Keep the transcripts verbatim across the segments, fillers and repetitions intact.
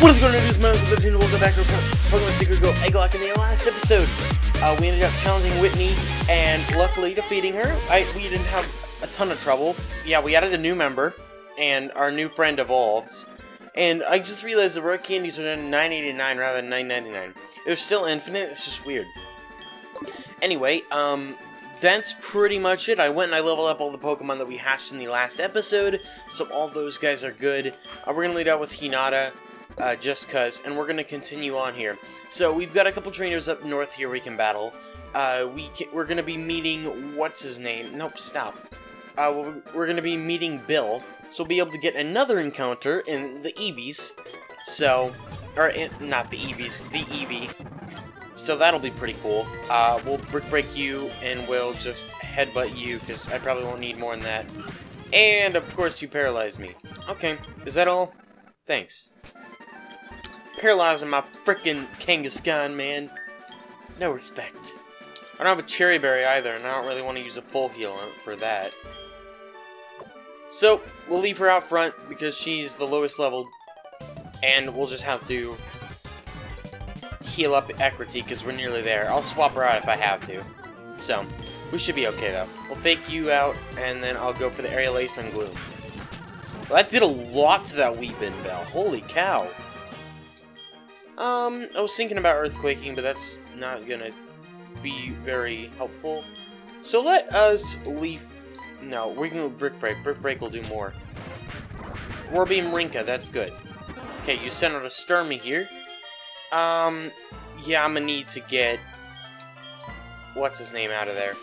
What is going on, dudes? My name is Bill, and welcome back to Pokemon Secret Gold Egg Lock. In the last episode, uh, we ended up challenging Whitney and luckily defeating her. I, we didn't have a ton of trouble. Yeah, we added a new member, and our new friend evolved. And I just realized the rare candies are nine eighty-nine rather than nine ninety-nine. It was still infinite, it's just weird. Anyway, um... that's pretty much it. I went and I leveled up all the Pokemon that we hatched in the last episode, so all those guys are good. Uh, we're gonna lead out with Hinata, uh, just cuz, and we're gonna continue on here. So we've got a couple trainers up north here we can battle. Uh, we can, we're gonna be meeting what's his name? Nope, stop. Uh, we're, we're gonna be meeting Bill, so we'll be able to get another encounter in the Eevees. So, or in, not the Eevees, the Eevee. So that'll be pretty cool. Uh, we'll brick break you, and we'll just headbutt you, because I probably won't need more than that. And, of course, you paralyzed me. Okay, is that all? Thanks. Paralyzing my frickin' Kangaskhan, man. No respect. I don't have a Cherry Berry either, and I don't really want to use a full heal for that. So, we'll leave her out front, because she's the lowest leveled, and we'll just have to heal up Ecruteak because we're nearly there. I'll swap her out if I have to. So, we should be okay though. We'll fake you out and then I'll go for the Aerial Ace and Gloom. Well, that did a lot to that Weepin' Bell. Holy cow. Um, I was thinking about Earthquaking, but that's not gonna be very helpful. So let us leaf. No, we can go Brick Break. Brick Break will do more. Warbeam Rinka, that's good. Okay, you sent out a Sturmy here. Um, yeah, I'm gonna need to get what's-his-name out of there.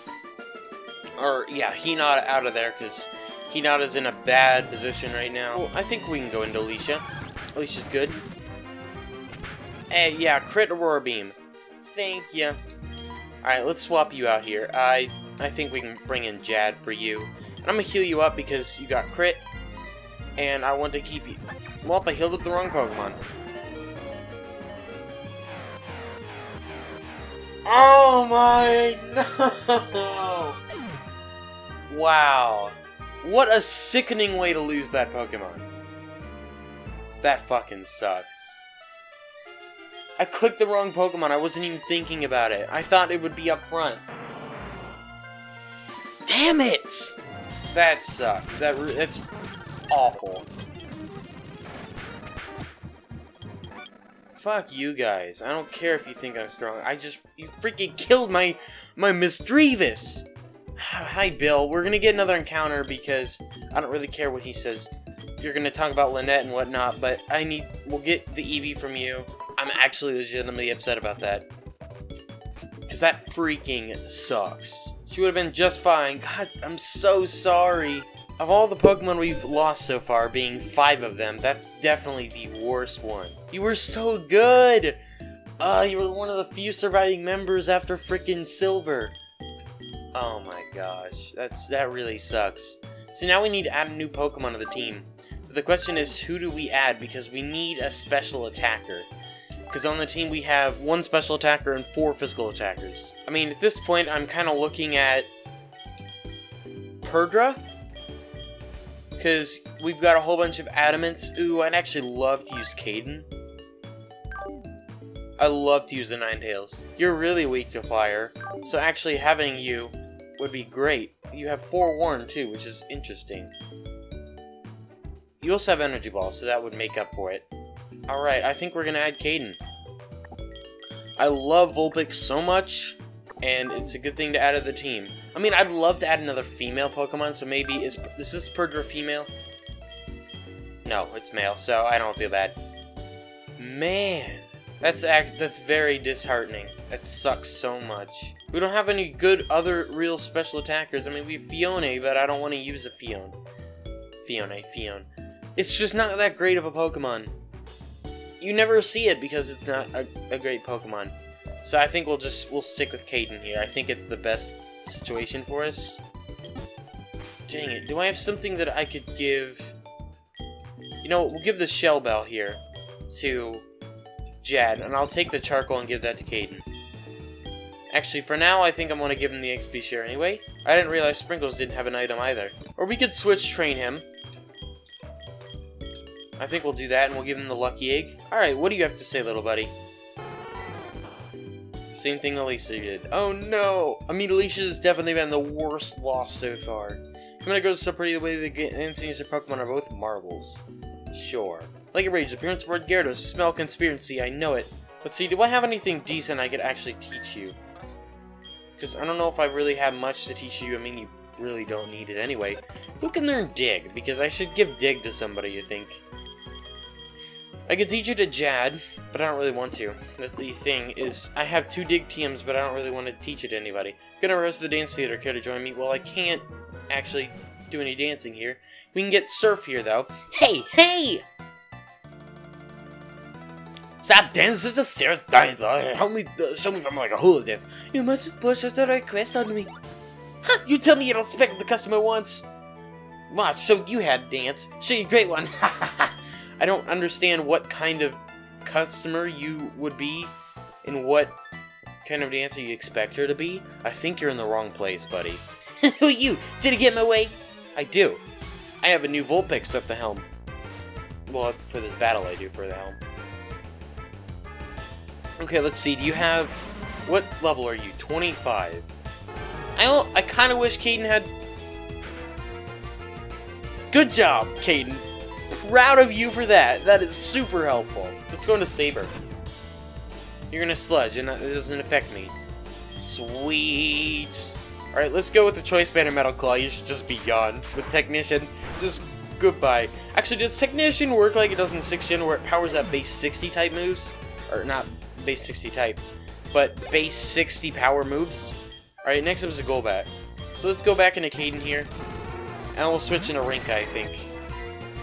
Or, yeah, Hinata out of there, because Hinata's in a bad position right now. Well, I think we can go into Alicia. Alicia's good. Hey, yeah, crit Aurora Beam. Thank ya. Alright, let's swap you out here. I I think we can bring in Jad for you. And I'm gonna heal you up because you got crit. And I want to keep you... Well, I healed up the wrong Pokemon. Oh my, no! Wow. What a sickening way to lose that Pokemon. That fucking sucks. I clicked the wrong Pokemon, I wasn't even thinking about it. I thought it would be up front. Damn it! That sucks, that re that's awful. Fuck you guys. I don't care if you think I'm strong. I just... You freaking killed my... My Misdreavus! Hi, Bill. We're gonna get another encounter because I don't really care what he says. You're gonna talk about Lynette and whatnot, but I need... We'll get the Eevee from you. I'm actually legitimately upset about that. Because that freaking sucks. She would have been just fine. God, I'm so sorry. Of all the Pokemon we've lost so far, being five of them, that's definitely the worst one. You were so good! Uh, you were one of the few surviving members after frickin' Silver. Oh my gosh, that's that really sucks. So now we need to add a new Pokemon to the team. But the question is, who do we add? Because we need a special attacker. Because on the team we have one special attacker and four physical attackers. I mean, at this point, I'm kind of looking at... Perdra? Because we've got a whole bunch of adamants. Ooh, I'd actually love to use Caden. I love to use the Ninetales. You're really weak to fire, so actually having you would be great. You have forewarned too, which is interesting. You also have energy balls, so that would make up for it. Alright, I think we're gonna add Caden. I love Vulpix so much, and it's a good thing to add to the team. I mean, I'd love to add another female Pokemon, so maybe, is, is this Perdra female? No, it's male, so I don't feel bad. Man, that's act, that's very disheartening. That sucks so much. We don't have any good other real special attackers. I mean, we have Fiona, but I don't want to use a Fiona. Fiona, Fiona. It's just not that great of a Pokemon. You never see it because it's not a, a great Pokemon. So I think we'll just, we'll stick with Caden here. I think it's the best situation for us. Dang it, do I have something that I could give? You know, we'll give the Shell Bell here to Jad, and I'll take the Charcoal and give that to Caden. Actually, for now, I think I'm going to give him the X P share anyway. I didn't realize Sprinkles didn't have an item either. Or we could switch train him. I think we'll do that, and we'll give him the lucky egg. Alright, what do you have to say, little buddy? Same thing Alicia did. Oh no! I mean, Alicia's definitely been the worst loss so far. I'm gonna go so pretty the way the insignias of Pokemon are both marvels. Sure. Like a rage, appearance of Red Gyarados, smell conspiracy, I know it. But see, do I have anything decent I could actually teach you? Because I don't know if I really have much to teach you. I mean, you really don't need it anyway. Who can learn Dig? Because I should give Dig to somebody, you think. I could teach you to Jad, but I don't really want to. That's the thing, is I have two Dig T Ms, but I don't really want to teach it to anybody. I'm gonna host the dance theater. Care to join me? Well, I can't actually do any dancing here. We can get Surf here, though. Hey, hey! Stop dancing, just Sarah's dying. Help me, uh, show me if I'm like a hula dance. You must push the request on me. Huh, you tell me you don't respect the customer once. Wow, so you had dance. Show you a great one. I don't understand what kind of customer you would be and what kind of dancer you expect her to be. I think you're in the wrong place, buddy. Who are you? Did it get in my way? I do. I have a new Vulpix at the helm. Well, for this battle I do for the helm. Okay, let's see. Do you have... What level are you? twenty-five. I don't... I kind of wish Caden had... Good job, Caden. Proud of you for that. That is super helpful. Let's go into Saber. You're going to Sludge, and it doesn't affect me. Sweet. Alright, let's go with the Choice Band and Metal Claw. You should just be gone. With Technician, just goodbye. Actually, does Technician work like it does in sixth gen, where it powers up base sixty type moves? Or not... base sixty type, but base sixty power moves. Alright, next up is a Golbat. So let's go back into Caden here, and we'll switch into Rinka, I think.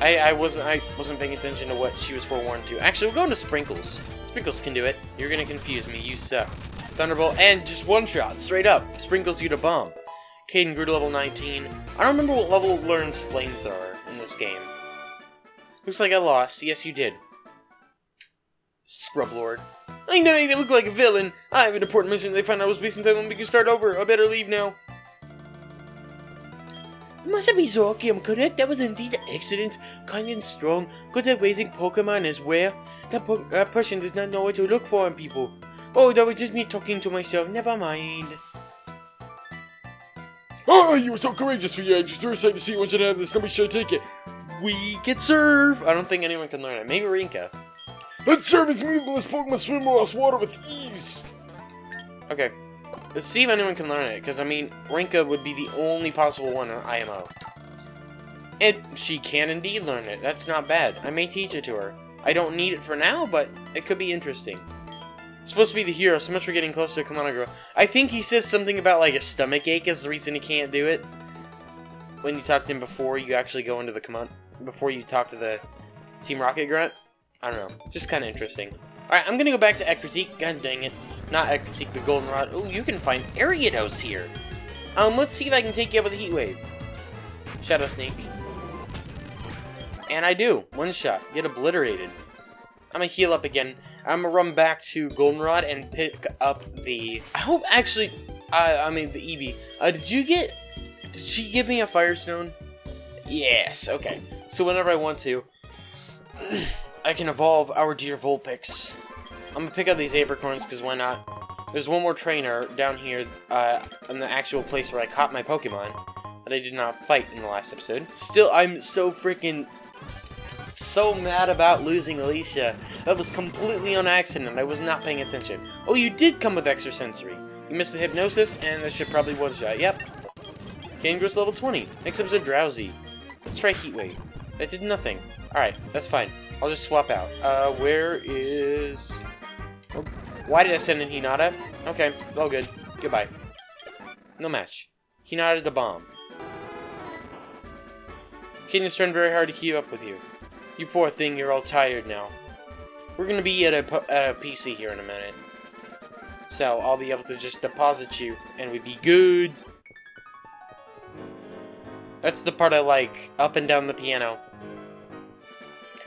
I, I wasn't I wasn't paying attention to what she was forewarned to. Actually, we'll go into Sprinkles. Sprinkles can do it. You're gonna confuse me, you suck. Thunderbolt, and just one shot, straight up. Sprinkles you to bomb. Caden grew to level nineteen. I don't remember what level learns Flamethrower in this game. Looks like I lost. Yes, you did. Scrub Lord. I know you look like a villain. I have an important mission. They found I was wasting time and we can start over. I better leave now. It must be so okay, I'm correct. That was indeed an accident. Kind and strong. Good at raising Pokemon as well. That po uh, person does not know where to look for on people. Oh, that was just me talking to myself. Never mind. Oh, you were so courageous for your age. You're excited to see what you have this. Nobody should take it. We can Surf. I don't think anyone can learn it. Maybe Rinka. That servant's moveless Pokemon swim across water with ease! Okay. Let's see if anyone can learn it, because, I mean, Rinka would be the only possible one on I M O. And she can indeed learn it. That's not bad. I may teach it to her. I don't need it for now, but it could be interesting. It's supposed to be the hero, so much for getting closer to Kamano Girl. I think he says something about, like, a stomach ache is the reason he can't do it. When you talk to him before you actually go into the Kamano... Before you talk to the Team Rocket grunt. I don't know. Just kind of interesting. Alright, I'm gonna go back to Ecruteak. God dang it. Not Ecruteak, but Goldenrod. Oh, you can find Ariados here. Um, let's see if I can take you up with a Heat Wave. Shadow Sneak. And I do. One shot. Get obliterated. I'm gonna heal up again. I'm gonna run back to Goldenrod and pick up the... I hope, actually... I, I mean, the Eevee. Uh, did you get... Did she give me a Firestone? Yes, okay. So whenever I want to... I can evolve our dear Vulpix. I'm gonna pick up these apricorns, because why not? There's one more trainer down here uh, in the actual place where I caught my Pokemon that I did not fight in the last episode. Still, I'm so freaking so mad about losing Alicia. That was completely on accident. I was not paying attention. Oh, you did come with Extrasensory. You missed the Hypnosis, and this should probably one-shot. Yep. Gangress level twenty. Next episode, Drowsy. Let's try Heat Wave. That did nothing. Alright, that's fine. I'll just swap out. Uh, where is... Oh, why did I send in Hinata? Okay, it's all good. Goodbye. No match. Hinata the bomb. Caden is trying very hard to keep up with you. You poor thing, you're all tired now. We're gonna be at a, at a P C here in a minute. So, I'll be able to just deposit you, and we'd be good. That's the part I like. Up and down the piano.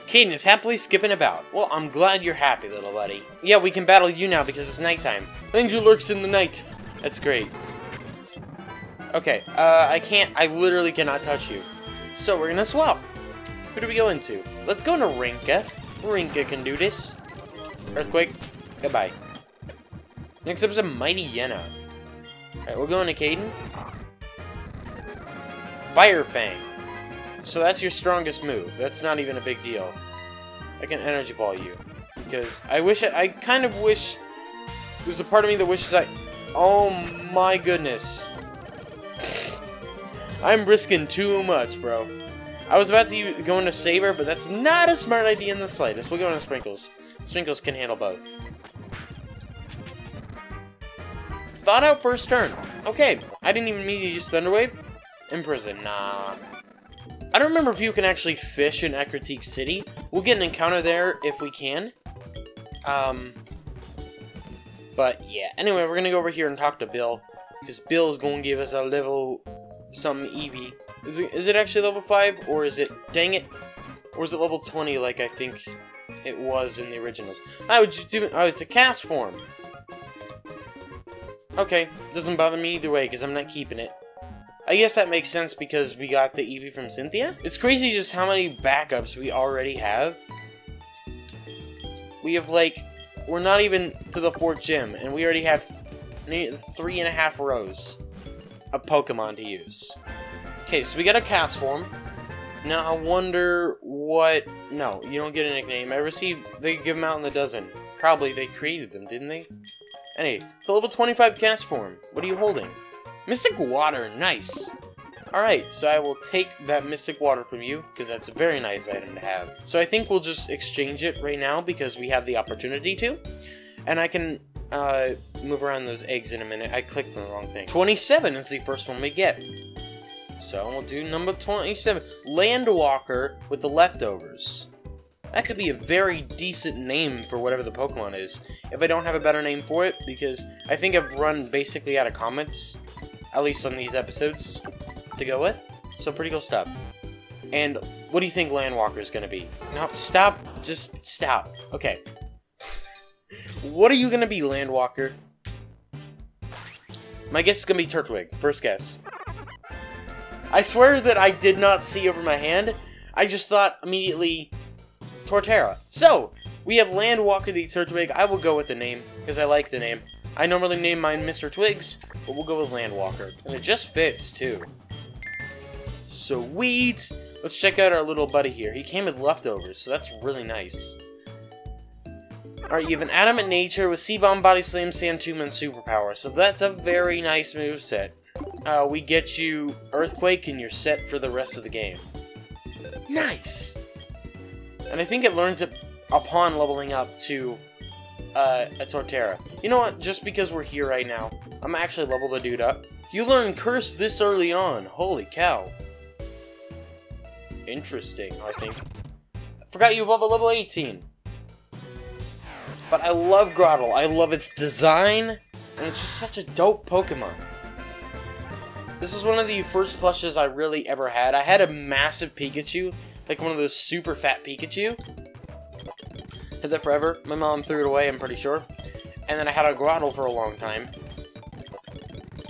Caden is happily skipping about. Well, I'm glad you're happy, little buddy. Yeah, we can battle you now because it's nighttime. Angel lurks in the night. That's great. Okay, uh, I can't, I literally cannot touch you. So we're gonna swap. Who do we go into? Let's go into Rinka. Rinka can do this. Earthquake. Goodbye. Next up is a mighty Yenna. Alright, we'll go into Caden. Fire Fang. So that's your strongest move. That's not even a big deal. I can energy ball you. Because I wish I, I kind of wish there's a part of me that wishes I oh my goodness. I'm risking too much, bro. I was about to go into Saber, but that's not a smart idea in the slightest. We'll go into Sprinkles. Sprinkles can handle both. Thought out first turn. Okay. I didn't even mean to use Thunderwave. Imprison. Nah. I don't remember if you can actually fish in Ecruteak City. We'll get an encounter there if we can. Um, but yeah. Anyway, we're going to go over here and talk to Bill. Because Bill is going to give us a level some Eevee. Is it, is it actually level five? Or is it... Dang it. Or is it level twenty like I think it was in the originals? I would just do... Oh, it's a Castform. Okay. Doesn't bother me either way because I'm not keeping it. I guess that makes sense because we got the Eevee from Cynthia. It's crazy just how many backups we already have. We have like, we're not even to the fourth gym and we already have th three and a half rows of Pokemon to use. Okay, so we got a Castform. Now I wonder what, no, you don't get a nickname. I received, they give them out in the dozen. Probably they created them, didn't they? Anyway, it's a level twenty-five Castform. What are you holding? Mystic Water, nice. Alright, so I will take that Mystic Water from you, because that's a very nice item to have. So I think we'll just exchange it right now, because we have the opportunity to. And I can uh, move around those eggs in a minute. I clicked on the wrong thing. twenty-seven is the first one we get. So we'll do number twenty-seven. Landwalker with the leftovers. That could be a very decent name for whatever the Pokemon is. If I don't have a better name for it, because I think I've run basically out of comments. At least on these episodes, to go with. So pretty cool stuff. And what do you think Landwalker is going to be? No, stop. Just stop. Okay. What are you going to be, Landwalker? My guess is going to be Turtwig. First guess. I swear that I did not see over my hand. I just thought immediately Torterra. So, we have Landwalker the Turtwig. I will go with the name, because I like the name. I normally name mine Mister Twigs, but we'll go with Landwalker. And it just fits, too. Sweet! Let's check out our little buddy here. He came with leftovers, so that's really nice. Alright, you have an Adamant Nature with C-Bomb, Body Slam, Sand Tomb, and Superpower. So that's a very nice moveset. Uh, we get you Earthquake, and you're set for the rest of the game. Nice! And I think it learns it upon leveling up to... Uh, a Torterra. You know what? Just because we're here right now, I'm actually level the dude up. You learn Curse this early on. Holy cow. Interesting, I think. I forgot you above a level eighteen. But I love Grotle. I love its design, and it's just such a dope Pokemon. This is one of the first plushes I really ever had. I had a massive Pikachu, like one of those super fat Pikachu. Had that forever. My mom threw it away, I'm pretty sure. And then I had a Grotle for a long time.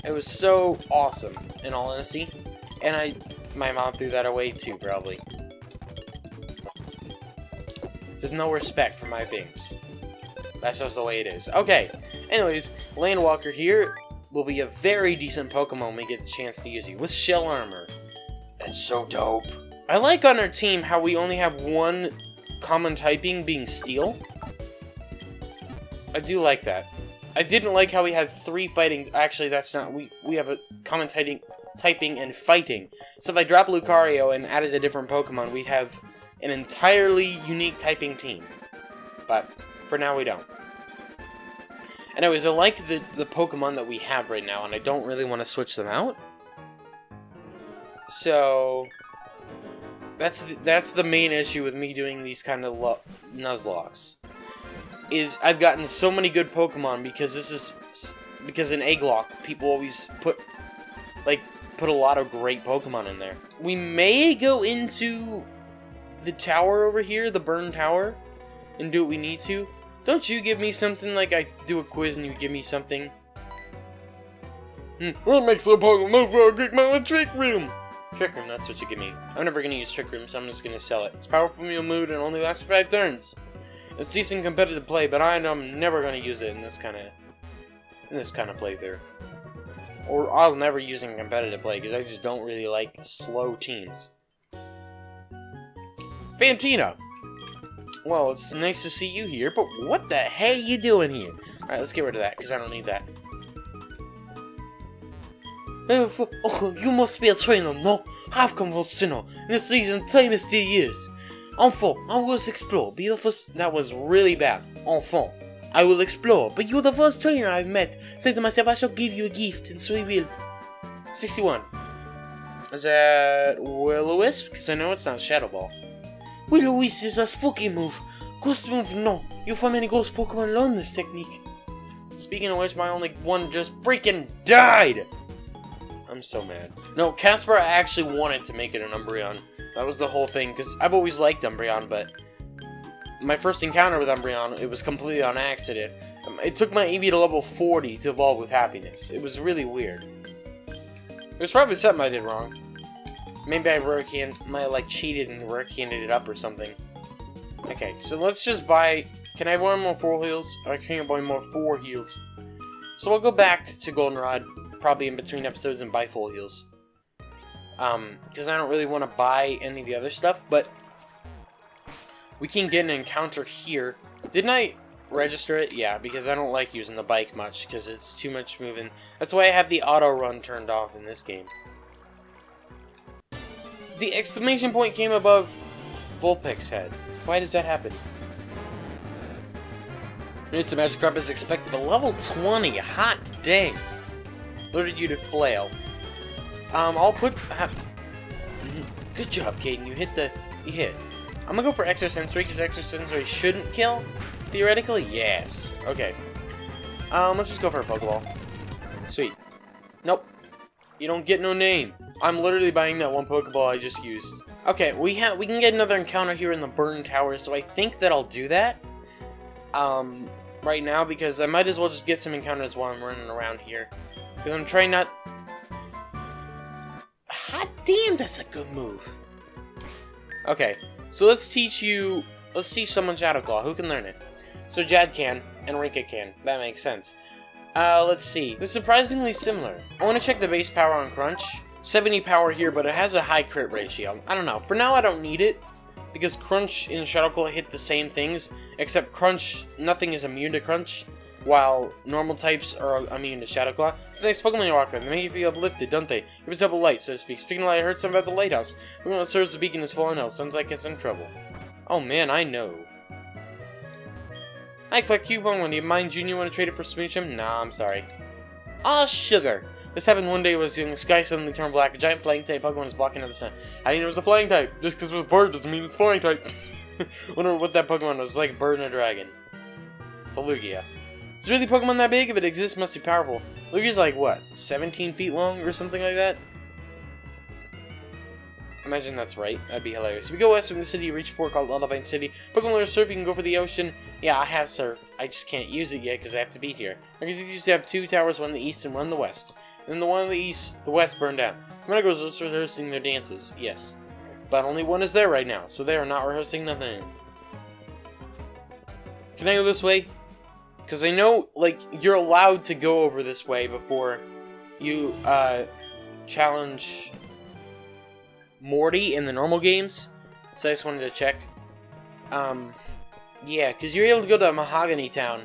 It was so awesome, in all honesty. And I, my mom threw that away too, probably. There's no respect for my things. That's just the way it is. Okay. Anyways, Landwalker here will be a very decent Pokemon when we get the chance to use you. With Shell Armor. That's so dope. I like on our team how we only have one... common typing being steel. I do like that. I didn't like how we had three fighting. Actually, that's not. We we have a common typing, typing and fighting. So if I drop Lucario and added a different Pokemon, we'd have an entirely unique typing team. But for now, we don't. Anyways, I like the the Pokemon that we have right now, and I don't really want to switch them out. So. That's the, that's the main issue with me doing these kind of Nuzlocks. Is I've gotten so many good Pokemon because this is because in Egglock people always put like put a lot of great Pokemon in there. We may go into the tower over here, the Burn Tower, and do what we need to. Don't you give me something like I do a quiz and you give me something. Hmm. What makes a Pokemon move for a Greek Mile Trick Room? Trick Room, that's what you give me. I'm never gonna use Trick Room, so I'm just gonna sell it. It's powerful in your mood and only lasts for five turns. It's decent competitive play, but I'm never gonna use it in this kind of in this kind of playthrough. Or I'll never use it in competitive play because I just don't really like slow teams. Fantina. Well, it's nice to see you here, but what the hell are you doing here? All right, let's get rid of that because I don't need that. Oh, you must be a trainer, no? I've come for Sinnoh. This season time is still years. Enfant, I will explore. Be the first. That was really bad. Enfant, I will explore. But you're the first trainer I've met. Say to myself, I shall give you a gift, and so I will. sixty-one. Is that Will-O-Wisp? Because I know it's not Shadow Ball. Will-O-Wisp is a spooky move. Ghost move, no. You'll find many ghost Pokemon learn this technique. Speaking of which, my only one just freaking died. I'm so mad. No, Caspar actually wanted to make it an Umbreon. That was the whole thing, because I've always liked Umbreon, but my first encounter with Umbreon, it was completely on accident. Um, it took my Eevee to level forty to evolve with happiness. It was really weird. It was probably something I did wrong. Maybe I rare-canned, I like cheated and rare-canned it up or something. Okay, so let's just buy. Can I buy more four heals? I can't buy more four heals. So I'll go back to Goldenrod. Probably in between episodes and buy full heals. Um, because I don't really want to buy any of the other stuff, but we can get an encounter here. Didn't I register it? Yeah, because I don't like using the bike much, because it's too much moving. That's why I have the auto run turned off in this game. The exclamation point came above Vulpix's head. Why does that happen? It's the Magikarp is expected to level twenty. Hot dang. Loaded you to flail. Um, I'll put. Uh, good job, Caden. You hit the. You hit. I'm gonna go for Exosensory because Exosensory shouldn't kill. Theoretically, yes. Okay. Um, let's just go for a Pokeball. Sweet. Nope. You don't get no name. I'm literally buying that one Pokeball I just used. Okay, we have. We can get another encounter here in the Burn Tower, so I think that I'll do that. Um, right now because I might as well just get some encounters while I'm running around here. Because I'm trying not... Hot damn, that's a good move. Okay, so let's teach you... Let's teach someone Shadow Claw. Who can learn it? So Jad can, and Rinka can. That makes sense. Uh, let's see. They're surprisingly similar. I want to check the base power on Crunch. seventy power here, but it has a high crit ratio. I don't know. For now, I don't need it. Because Crunch and Shadow Claw hit the same things. Except Crunch, nothing is immune to Crunch. While normal types are immune to Shadow Claw. It's a nice Pokemon Walker. They make you feel uplifted, don't they? Give us up a light, so to speak. Speaking of light, I heard something about the lighthouse. The one that serves the beacon is falling out. Sounds like it's in trouble. Oh man, I know. I collect coupon one. Do you mind, Junior? Want to trade it for Smoochum? Nah, I'm sorry. Ah, sugar. This happened one day. It was the sky suddenly turned black. A giant flying type Pokemon is blocking out the sun. I didn't know it was a flying type. Just because it was a bird doesn't mean it's flying type. Wonder what that Pokemon was. It's like a bird and a dragon. It's a Lugia. Is really Pokemon that big? If it exists, it must be powerful. Lugia's like, what, seventeen feet long or something like that? Imagine that's right. That'd be hilarious. If we go west from the city, you reach a port called Olivine City. Pokemon learn surf, you can go for the ocean. Yeah, I have surf. I just can't use it yet because I have to be here. I guess used to have two towers, one in the east and one in the west. And the one in the east, the west burned down. When I go to rehearsing their dances, yes. But only one is there right now, so they are not rehearsing nothing. Can I go this way? Because I know, like, you're allowed to go over this way before you, uh, challenge Morty in the normal games. So I just wanted to check. Um, yeah, because you're able to go to Mahogany Town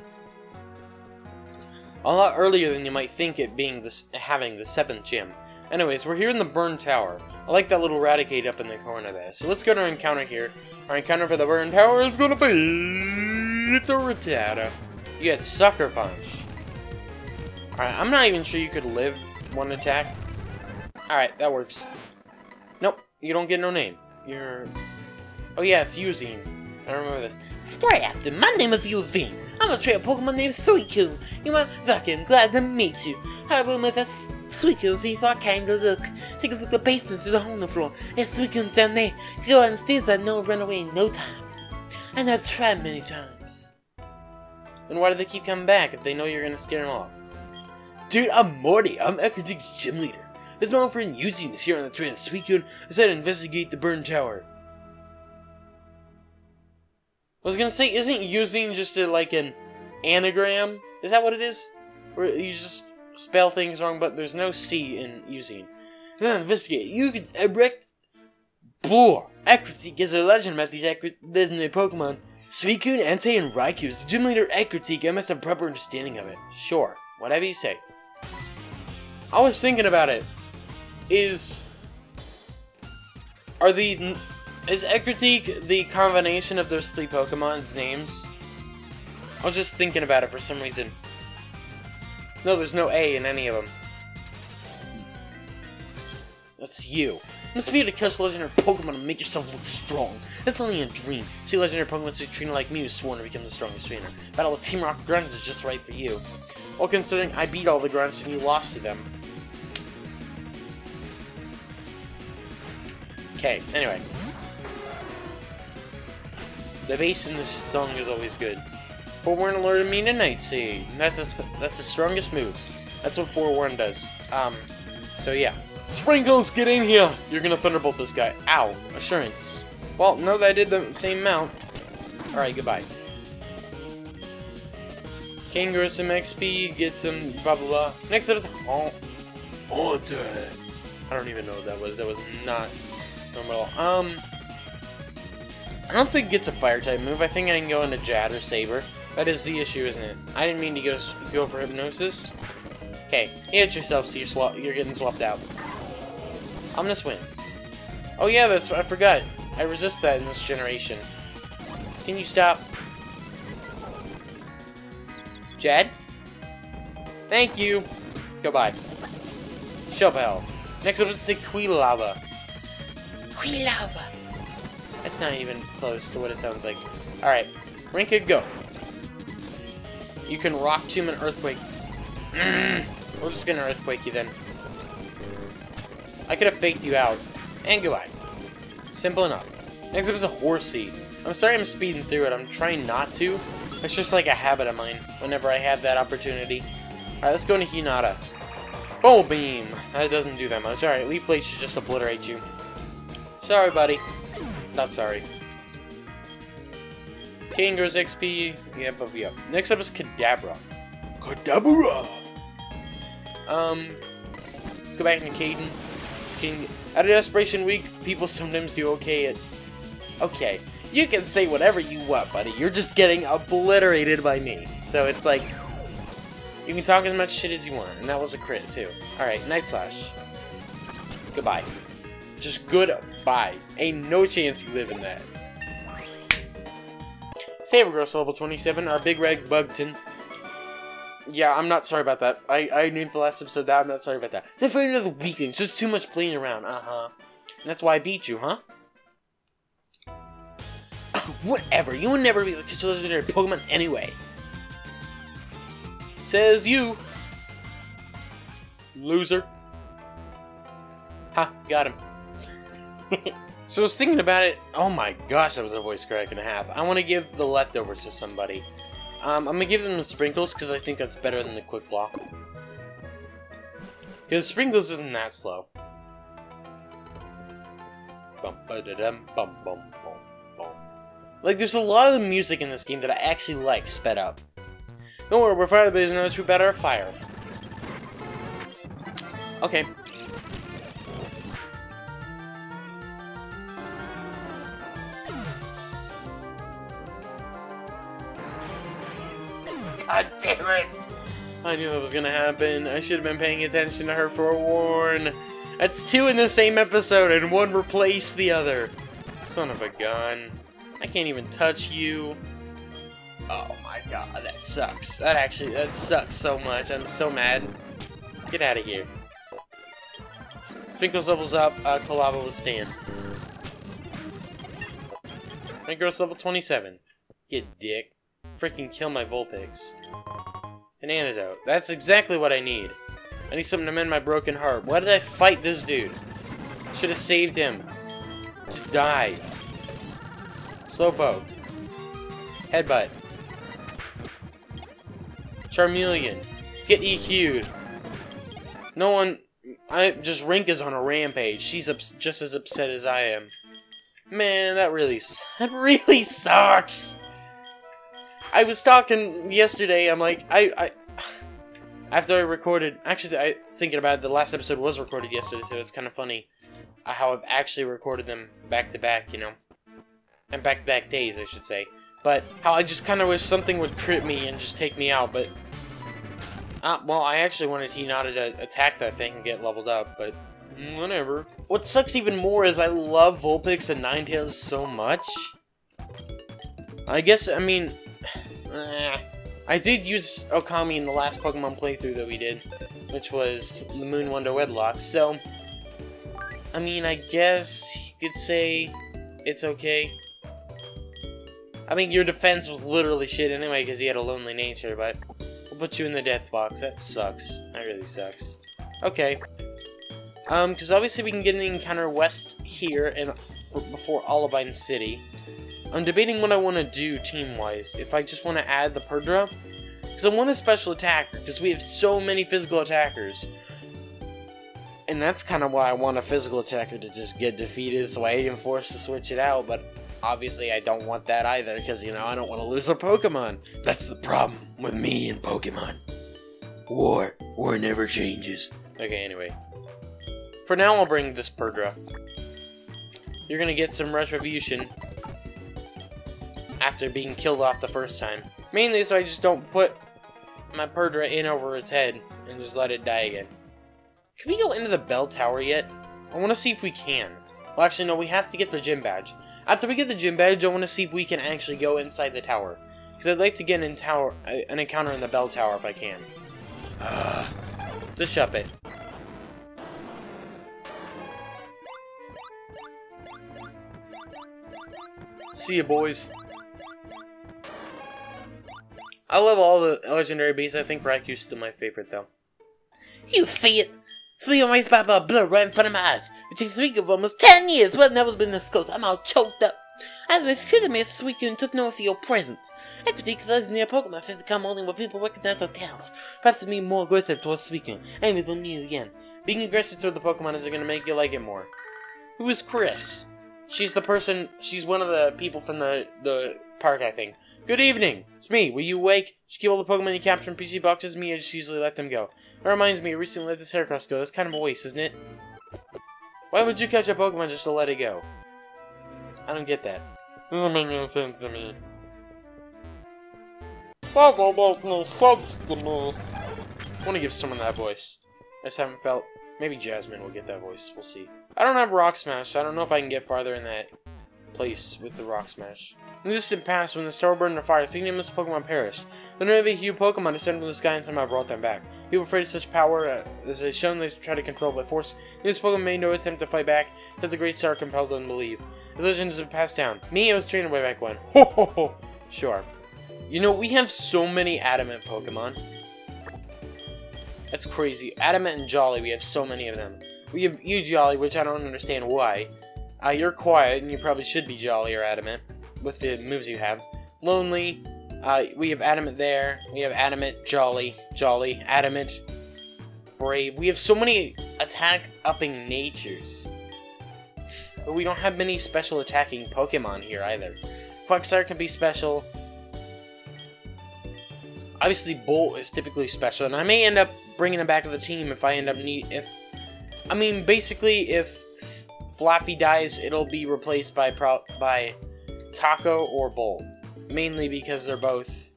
a lot earlier than you might think it being this, having the seventh gym. Anyways, we're here in the Burn Tower. I like that little Raticate up in the corner there. So let's go to our encounter here. Our encounter for the Burn Tower is gonna be... It's a Rattata. You get Sucker Punch. Alright, I'm not even sure you could live one attack. Alright, that works. Nope, you don't get no name. You're... Oh yeah, it's Eusine. I remember this. Straight after, my name is Eusine. I'm a trail Pokemon named Suicune. You are Zucker, I'm glad to meet you. I will miss a Suicune, so you thought came to look. Take a look at the basement to the hole in the floor. It's Suicune's down there. Go and see that no run away in no time. And I've tried many times. And why do they keep coming back if they know you're gonna scare them off? Dude, I'm Morty. I'm Ecruteak's gym leader. His mom friend Eusine is here on the train of Suicune and said to investigate the Burn Tower. I was gonna say, isn't Eusine just a, like an anagram? Is that what it is? Or you just spell things wrong, but there's no C in Eusine. Then investigate. You could erect. Blur. Ecruteak is a legend about these legendary Pokemon. Suicune, Entei, and Raikou is the gym leader Ecruteak. I must have a proper understanding of it. Sure. Whatever you say. I was thinking about it. Is... Are the... Is Ecruteak the combination of those three Pokemon's names? I was just thinking about it for some reason. No, there's no A in any of them. That's you. Must be able to catch legendary Pokemon and make yourself look strong. That's only a dream. See, legendary Pokemon see a trainer like me who's sworn to become the strongest trainer. Battle with Team Rock Grunts is just right for you. Well, considering I beat all the Grunts and you lost to them. Okay, anyway. The bass in this song is always good. Forewarn alerted me to Nightseed. That's the, that's the strongest move. That's what Forewarn does. Um, so yeah. Sprinkles, get in here! You're gonna Thunderbolt this guy. Ow. Assurance. Well, no, that I did the same amount. Alright, goodbye. Kangaroo some X P, get some blah blah blah. Next up is... Oh. Order. I don't even know what that was. That was not normal at all. Um... I don't think it's a fire-type move. I think I can go into Jad or Saber. That is the issue, isn't it? I didn't mean to go go for Hypnosis. Okay, hit yourself so you're, swap you're getting swapped out. Ominous Wind. Oh yeah, that's I forgot. I resist that in this generation. Can you stop? Jad? Thank you! Goodbye. Shobel. Next up is the Quilava. Quilava! That's not even close to what it sounds like. Alright, Rinka, go. You can rock tomb and earthquake. Mm, we're just gonna earthquake you then. I could have faked you out. And goodbye. Simple enough. Next up is a horsey. I'm sorry I'm speeding through it. I'm trying not to. It's just like a habit of mine whenever I have that opportunity. Alright, let's go into Hinata. Bull Beam. That doesn't do that much. Alright, Leaf Blade should just obliterate you. Sorry, buddy. Not sorry. Kangaroos X P. Yep, up, yep. Next up is Kadabra. Kadabra! Um, let's go back into Caden. Out of Desperation Week, people sometimes do okay at... Okay. You can say whatever you want, buddy. You're just getting obliterated by me. So it's like... You can talk as much shit as you want. And that was a crit, too. Alright, Night Slash. Goodbye. Just goodbye. Ain't no chance you live in that. Saber Gross level twenty-seven, our big rag Bugton. Yeah, I'm not sorry about that. I, I named the last episode that, I'm not sorry about that. Then for another weekend, it's just too much playing around, uh-huh. And that's why I beat you, huh? Whatever, you will never be the legendary Pokemon anyway. Says you. Loser. Ha, got him. So I was thinking about it. Oh my gosh, that was a voice crack and a half. I want to give the leftovers to somebody. Um, I'm going to give them the Sprinkles because I think that's better than the Quick Claw. Because Sprinkles isn't that slow. Like, there's a lot of the music in this game that I actually like sped up. Don't worry, we're fire, but it's not too bad our fire. Okay. God damn it! I knew that was gonna happen. I should have been paying attention to her Forewarn. That's two in the same episode, and one replaced the other. Son of a gun. I can't even touch you. Oh my god, that sucks. That actually, that sucks so much. I'm so mad. Get out of here. Sprinkles levels up, uh, Kalava will stand. Sprinkles level twenty-seven. You dick. Freaking kill my Vulpix. An antidote. That's exactly what I need. I need something to mend my broken heart. Why did I fight this dude? Should have saved him. Just die. Slowpoke. Headbutt. Charmeleon. Get E Q'd. No one... I just Rinka's on a rampage. She's ups just as upset as I am. Man, that really that really sucks. I was talking yesterday. I'm like, I, I after I recorded. Actually, I thinking about it, the last episode was recorded yesterday, so it's kind of funny how I've actually recorded them back to back, you know, and back to back days, I should say. But how I just kind of wish something would crit me and just take me out, but. Uh, well, I actually wanted Hinata to attack that thing and get leveled up, but whatever. What sucks even more is I love Vulpix and Ninetales so much. I guess, I mean, uh, I did use Okami in the last Pokemon playthrough that we did, which was the Moon Wonder Wedlock, so, I mean, I guess you could say it's okay. I mean, your defense was literally shit anyway because he had a lonely nature, but... put you in the death box. That sucks. That really sucks. Okay. Um, because obviously we can get an encounter west here and before Olivine City. I'm debating what I want to do team-wise. If I just want to add the Perdra. Because I want a special attacker. Because we have so many physical attackers. And that's kind of why I want a physical attacker to just get defeated. So I am forced to switch it out. But obviously, I don't want that either, because, you know, I don't want to lose a Pokemon. That's the problem with me and Pokemon. War. War never changes. Okay, anyway. For now, I'll bring this Perdra. You're going to get some retribution after being killed off the first time. Mainly so I just don't put my Perdra in over its head and just let it die again. Can we go into the bell tower yet? I want to see if we can. Well, actually, no, we have to get the gym badge. After we get the gym badge, I want to see if we can actually go inside the tower. Because I'd like to get an, tower, uh, an encounter in the bell tower if I can. Uh, the Shuppet. See ya, boys. I love all the legendary beasts. I think Raikyu's still my favorite, though. You see it! Three of my spot of blood right in front of my eyes. It takes three of almost ten years. Well, I've never been this close. I'm all choked up. As my scrutineer, Suicune took notice of your presence. Ecruteak lives near Pokemon since the come only where people recognize their talents. Perhaps to be more aggressive towards Suicune. Aim is on you again. Being aggressive toward the Pokemon is going to make you like it more. Who is Chris? She's the person. She's one of the people from the the park, I think. Good evening. It's me. Were you awake? Just keep all the Pokemon you capture in P C boxes. Me, I just usually let them go. It reminds me, I recently let this Heracross go. That's kind of a waste, isn't it? Why would you catch a Pokemon just to let it go? I don't get that. Doesn't make no sense to me. That don't make no sense to me. I want to give someone that voice. I just haven't felt. Maybe Jasmine will get that voice. We'll see. I don't have Rock Smash, so I don't know if I can get farther in that place with the Rock Smash. In the distant past, when the star burned into fire, three nameless Pokemon perished. There may be a few Pokemon descended from the sky and somehow brought them back. People afraid of such power, uh, as they shown they try to control by force. These Pokemon made no attempt to fight back, that the Great Star compelled them to leave. The legend has been passed down. Me, I was trained way back when. Ho ho ho! Sure. You know, we have so many adamant Pokemon. That's crazy. Adamant and Jolly, we have so many of them. We have you, Jolly, which I don't understand why. Uh, you're quiet, and you probably should be Jolly or Adamant. With the moves you have. Lonely. Uh, we have Adamant there. We have Adamant, Jolly, Jolly, Adamant, Brave. We have so many attack-upping natures. But we don't have many special attacking Pokemon here either. Quagsire can be special. Obviously, Bolt is typically special. And I may end up bringing him back to the team if I end up need... If, I mean, basically, if Fluffy dies, it'll be replaced by... Pro by Taco or Bolt, mainly because they're both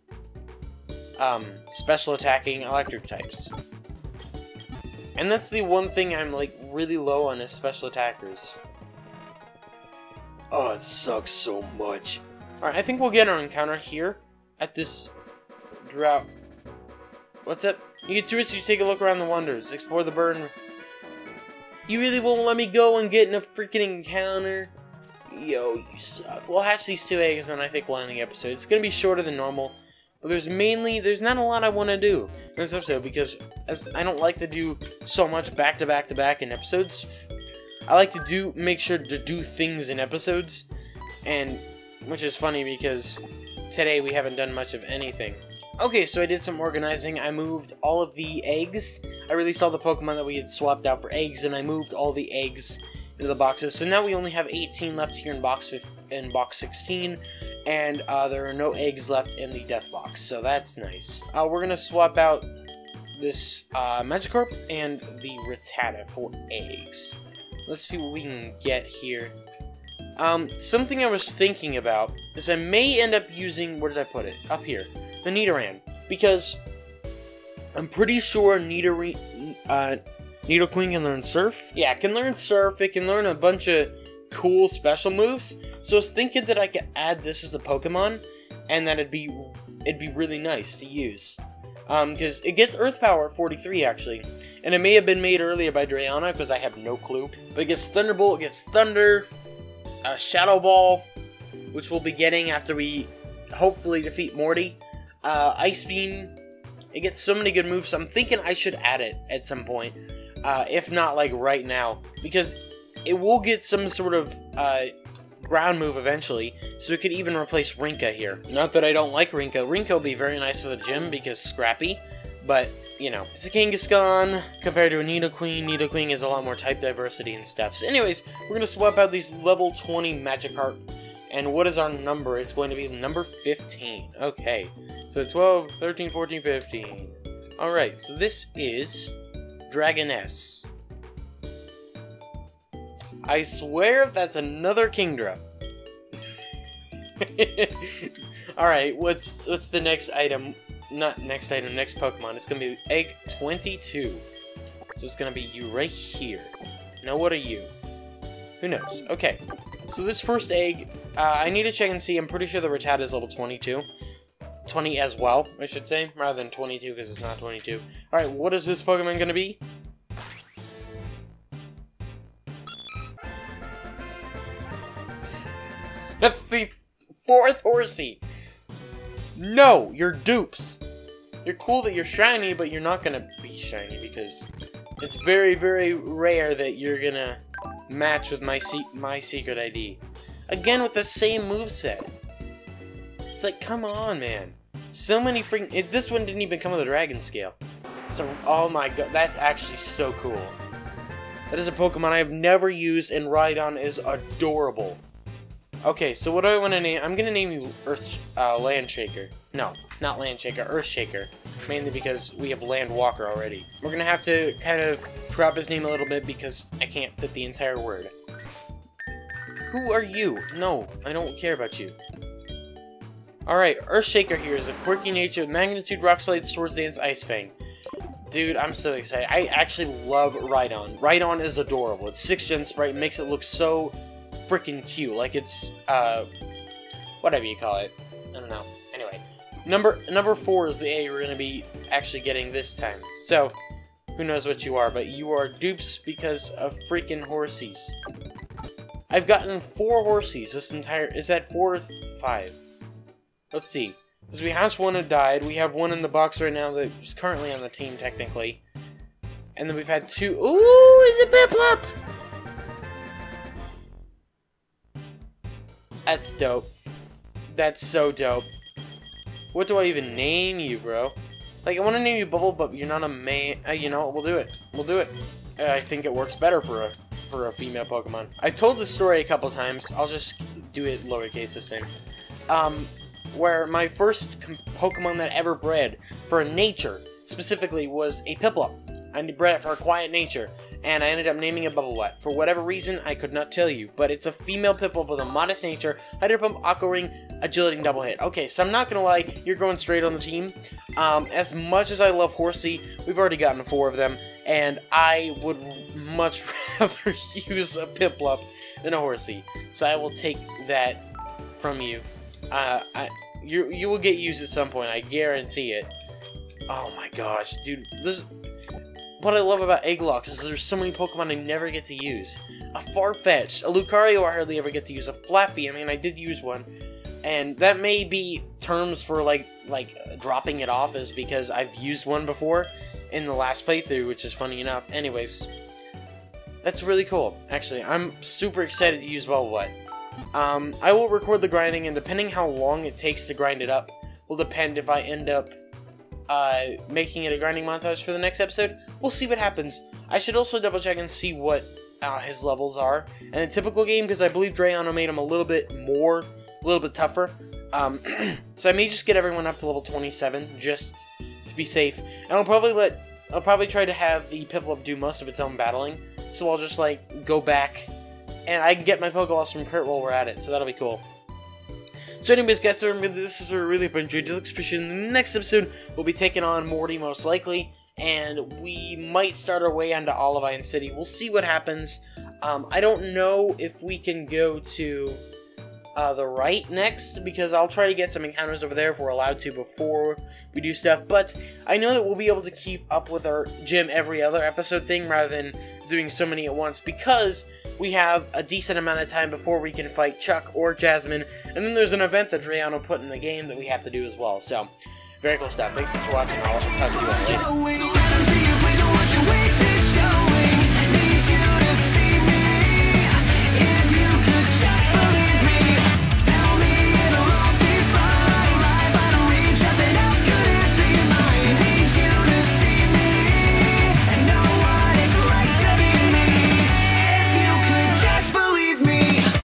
um, special attacking electric types. And that's the one thing I'm like really low on is special attackers. Oh, it sucks so much. Alright, I think we'll get our encounter here at this drought. What's up? You get tourists, you take a look around the wonders, explore the burn. You really won't let me go and get in a freaking encounter? Yo, you suck. We'll hatch these two eggs and I think we'll end the episode. It's going to be shorter than normal, but there's mainly, there's not a lot I want to do in this episode because as I don't like to do so much back to back to back in episodes. I like to do, make sure to do things in episodes, and which is funny because today we haven't done much of anything. Okay, so I did some organizing. I moved all of the eggs. I released all the Pokemon that we had swapped out for eggs, and I moved all the eggs into the boxes. So now we only have eighteen left here in box in box sixteen, and uh, there are no eggs left in the death box, so that's nice. Uh, we're gonna swap out this uh, Magikarp and the Rattata for eggs. Let's see what we can get here. Um, something I was thinking about is I may end up using, where did I put it? Up here. The Nidoran. Because I'm pretty sure Nidore uh, Nidoqueen can learn Surf. Yeah, it can learn Surf. It can learn a bunch of cool special moves. So I was thinking that I could add this as a Pokemon, and that it'd be, it'd be really nice to use. Um, because it gets Earth Power at forty-three, actually. And it may have been made earlier by Drayano, because I have no clue. But it gets Thunderbolt, it gets Thunder, uh, Shadow Ball, which we'll be getting after we hopefully defeat Morty. Uh, Ice Beam. It gets so many good moves, so I'm thinking I should add it at some point. Uh, if not, like, right now. Because it will get some sort of, uh, ground move eventually, so it could even replace Rinka here. Not that I don't like Rinka. Rinka will be very nice for the gym because scrappy, but, you know, it's a Kangaskhan compared to a Nidoqueen. Nidoqueen has a lot more type diversity and stuff. So anyways, we're going to swap out these level twenty Magikarp, and what is our number? It's going to be number fifteen. Okay, so twelve, thirteen, fourteen, fifteen. Alright, so this is Dragoness. I swear that's another Kingdra. Alright, what's what's the next item? Not next item, next Pokemon. It's going to be Egg twenty-two. So it's going to be you right here. Now what are you? Who knows? Okay, so this first egg, uh, I need to check and see. I'm pretty sure the Rattata is level twenty-two. twenty as well, I should say, rather than twenty-two because it's not twenty-two. Alright, what is this Pokemon going to be? That's the fourth horsey. No, you're dupes. You're cool that you're shiny, but you're not gonna be shiny because it's very, very rare that you're gonna match with my se my secret I D. Again with the same moveset. It's like, come on, man. So many freaking. It, this one didn't even come with a dragon scale. It's a, oh my god, that's actually so cool. That is a Pokemon I have never used, and Rhydon is adorable. Okay, so what do I want to name? I'm going to name you Earth, uh, Landshaker. No, not Landshaker, Earthshaker. Mainly because we have Landwalker already. We're going to have to kind of crop his name a little bit because I can't fit the entire word. Who are you? No, I don't care about you. Alright, Earthshaker here is a quirky nature with Magnitude, Rock Slide, Swords Dance, Ice Fang. Dude, I'm so excited. I actually love Rhydon. Rhydon is adorable. It's six gen sprite, makes it look so freaking cute, like it's, uh, whatever you call it, I don't know. Anyway, number number four is the A we're going to be actually getting this time, so who knows what you are, but you are dupes because of freaking horsies. I've gotten four horsies this entire, is that four or five? Let's see, because we hatched one that died, we have one in the box right now that's currently on the team, technically, and then we've had two, ooh, it's a Piplup! That's dope. That's so dope. What do I even name you, bro? Like, I want to name you Bubble, but you're not a man. Uh, you know, we'll do it. We'll do it. Uh, I think it works better for a for a female Pokemon. I've told this story a couple times. I'll just do it lowercase this time. Um, where my first Pokemon that ever bred for nature specifically was a Piplup. I bred it for a quiet nature, and I ended up naming it Bubblebutt. For whatever reason, I could not tell you, but it's a female Piplup with a modest nature, Hydro Pump, Aqua Ring, Agility, and Double Hit. Okay, so I'm not gonna lie, you're going straight on the team. Um, as much as I love Horsey, we've already gotten four of them, and I would much rather use a Piplup than a Horsey. So I will take that from you. Uh, I, you, you will get used at some point, I guarantee it. Oh my gosh, dude, this... What I love about egg locks is there's so many Pokemon I never get to use. A Farfetch'd, a Lucario I hardly ever get to use, a Flaffy, I mean I did use one, and that may be terms for like like uh, dropping it off is because I've used one before in the last playthrough, which is funny enough. Anyways, that's really cool. Actually, I'm super excited to use Bulbwet. Um, I will record the grinding, and depending how long it takes to grind it up will depend if I end up uh, making it a grinding montage for the next episode. We'll see what happens. I should also double check and see what uh, his levels are in a typical game, because I believe Drayano made him a little bit more, a little bit tougher. Um, so I may just get everyone up to level twenty-seven, just to be safe. And I'll probably let, I'll probably try to have the Piplup do most of its own battling. So I'll just, like, go back, and I can get my Pokeballs from Kurt while we're at it, so that'll be cool. So anyways, guys, so remember, this is where we really enjoyed the exhibition. In the next episode, we'll be taking on Morty, most likely, and we might start our way onto Olivine City. We'll see what happens. Um, I don't know if we can go to... Uh, the right next, because I'll try to get some encounters over there if we're allowed to before we do stuff, but I know that we'll be able to keep up with our gym every other episode thing rather than doing so many at once, because we have a decent amount of time before we can fight Chuck or Jasmine, and then there's an event that Drayano put in the game that we have to do as well, so very cool stuff. Thanks so much for watching. I'll talk to you all later.